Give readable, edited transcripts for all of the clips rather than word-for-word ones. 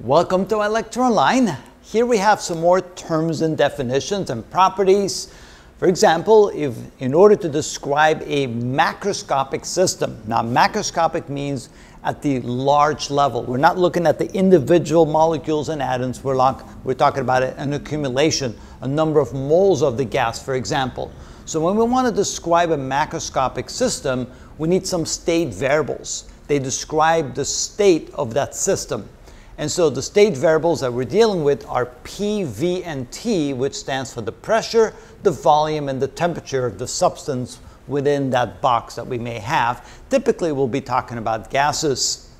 Welcome to Electroline. Here we have some more terms and definitions and properties. For example, if in order to describe a macroscopic system. Now, macroscopic means at the large level. We're not looking at the individual molecules and atoms. We're talking about an accumulation, a number of moles of the gas, for example. So when we want to describe a macroscopic system, we need some state variables. They describe the state of that system. And so the state variables that we're dealing with are P, V, and T, which stands for the pressure, the volume, and the temperature of the substance within that box that we may have. Typically, we'll be talking about gases.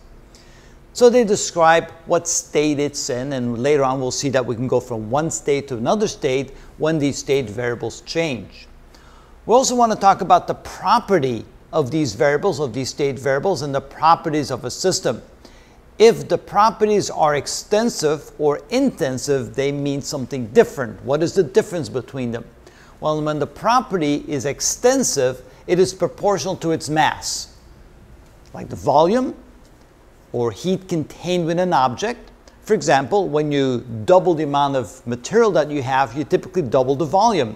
So they describe what state it's in, and later on we'll see that we can go from one state to another state when these state variables change. We also want to talk about the property of these variables, of these state variables, and the properties of a system. If the properties are extensive or intensive, they mean something different. What is the difference between them? Well, when the property is extensive, it is proportional to its mass, like the volume or heat contained within an object. For example, when you double the amount of material that you have, you typically double the volume.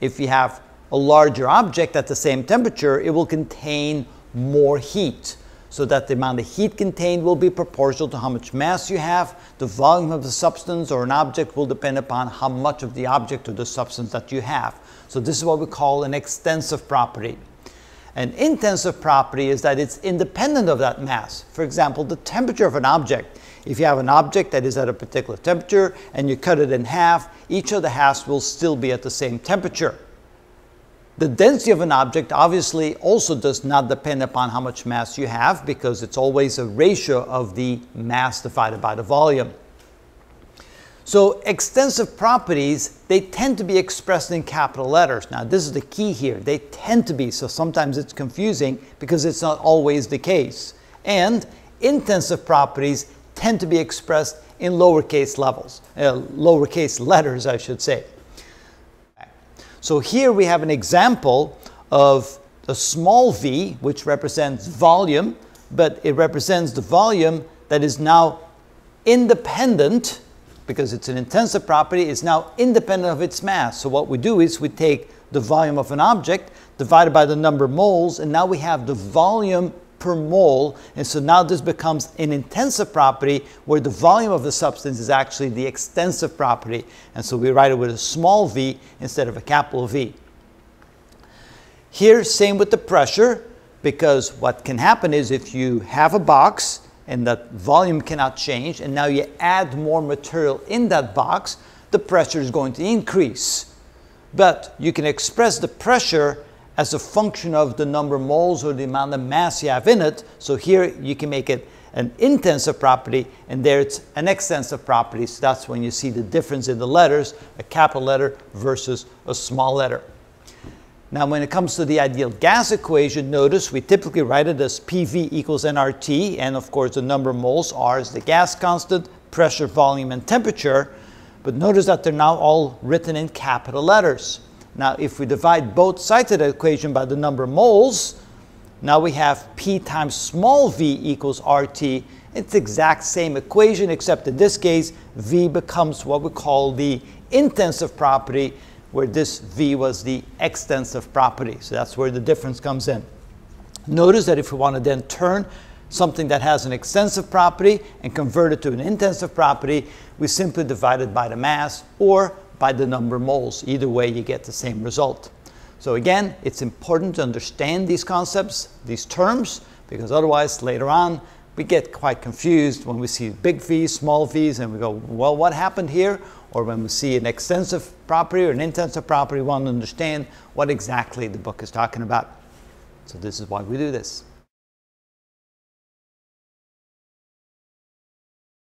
If you have a larger object at the same temperature, it will contain more heat. So that the amount of heat contained will be proportional to how much mass you have. The volume of the substance or an object will depend upon how much of the object or the substance that you have. So this is what we call an extensive property. An intensive property is that it's independent of that mass. For example, the temperature of an object. If you have an object that is at a particular temperature and you cut it in half, each of the halves will still be at the same temperature. The density of an object obviously also does not depend upon how much mass you have, because it's always a ratio of the mass divided by the volume. So extensive properties, they tend to be expressed in capital letters. Now this is the key here. They tend to be, so sometimes it's confusing because it's not always the case. And intensive properties tend to be expressed in lowercase letters, I should say. So here we have an example of a small v, which represents volume, but it represents the volume that is now independent, because it's an intensive property, it's now independent of its mass. So what we do is we take the volume of an object divided by the number of moles, and now we have the volume per mole. And so now this becomes an intensive property where the volume of the substance is actually the extensive property. And so we write it with a small v instead of a capital V. Here, same with the pressure, because what can happen is if you have a box and that volume cannot change, and now you add more material in that box, the pressure is going to increase. But you can express the pressure as a function of the number of moles or the amount of mass you have in it. So here you can make it an intensive property, and there it's an extensive property. So that's when you see the difference in the letters, a capital letter versus a small letter. Now when it comes to the ideal gas equation, notice we typically write it as PV equals nRT, and of course the number of moles, R is the gas constant, pressure, volume, and temperature. But notice that they're now all written in capital letters. Now, if we divide both sides of the equation by the number of moles, now we have P times small v equals RT. It's the exact same equation, except in this case, V becomes what we call the intensive property, where this V was the extensive property. So that's where the difference comes in. Notice that if we want to then turn something that has an extensive property and convert it to an intensive property, we simply divide it by the mass or by the number of moles. Either way, you get the same result. So again, it's important to understand these concepts, these terms, because otherwise later on we get quite confused when we see big V's, small V's, and we go, well, what happened here? Or when we see an extensive property or an intensive property, we want to understand what exactly the book is talking about. So this is why we do this.